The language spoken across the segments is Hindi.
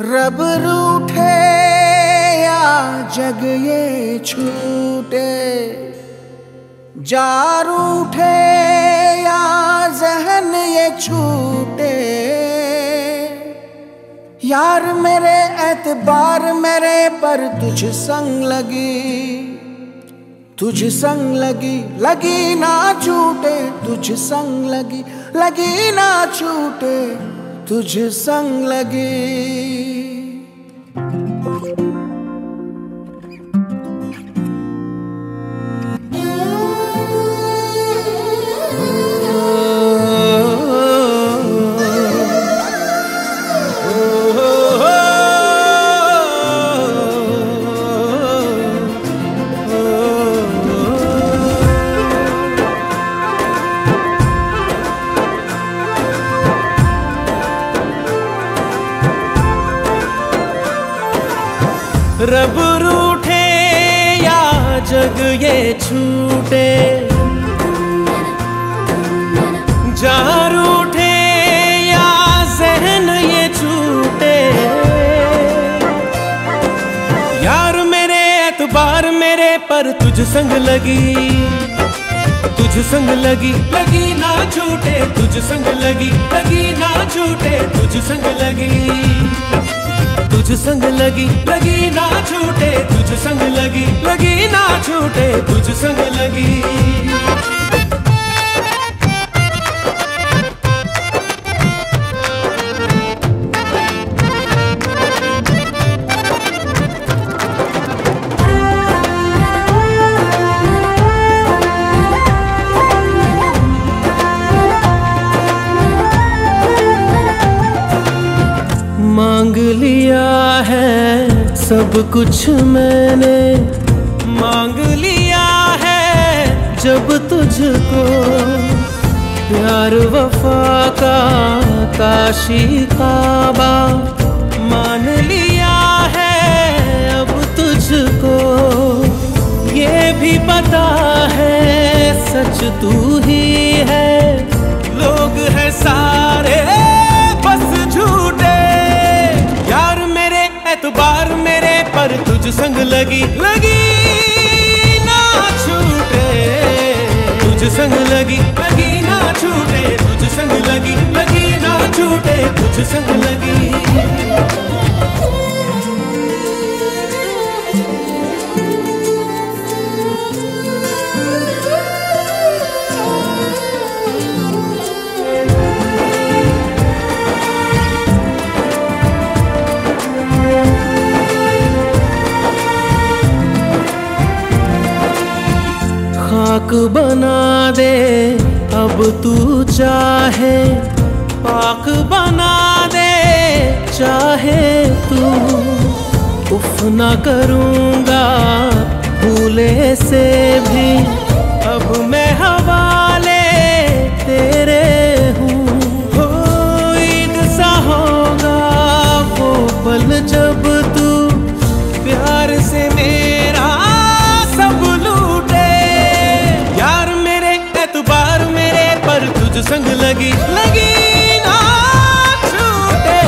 रब रूठे या जग ये छूटे, जार रूठे या जहन ये छूटे। यार मेरे एतबार मेरे पर तुझ संग लगी, तुझ संग लगी लगी ना छूटे। तुझ संग लगी लगी ना छूटे, तुझ संग लगी। रब रूठे या जग ये छूटे, जार रूठे या जहन ये छूटे। यार मेरे एतबार मेरे पर तुझ संग लगी, तुझ संग लगी लगी ना छूटे। तुझ संग लगी लगी ना छूटे, तुझ संग लगी। तुझ संग लगी लगी ना छूटे, तुझ संग लगी लगी ना छूटे, तुझ संग लगी। मांग लिया है सब कुछ मैंने, मांग लिया है जब तुझको। प्यार वफा का काशी काबा, मान लिया है अब तुझको। ये भी पता है सच तू ही है, लोग हैं सारे बस झूठे। एतबार मेरे पर तुझ संग लगी लगी ना छूटे, तुझ संग लगी लगी ना छूटे। तुझ संग लगी लगी ना छूटे, तुझ संग लगी। पाक बना दे अब तू चाहे, पाक बना दे चाहे तू। उफ ना करूँगा भूले से भी, अब मैं हवाले तेरे हूँ। हो ईद सा होगा वो पल जब तू प्यार से मेरा सब लूटे। तुझ संग लगी लगी ना छूटे,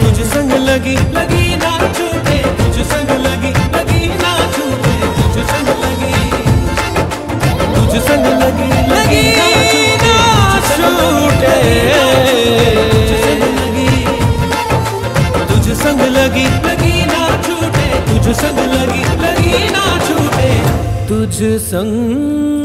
तुझ संग लगी लगी ना छूटे। तुझ संग लगी लगी ना छूटे, तुझ संग लगी, तुझ संग लगी लगी ना छूटे। तुझ संग लगी लगी ना छूटे, तुझ संग लगी लगी ना छूटे, तुझ संग।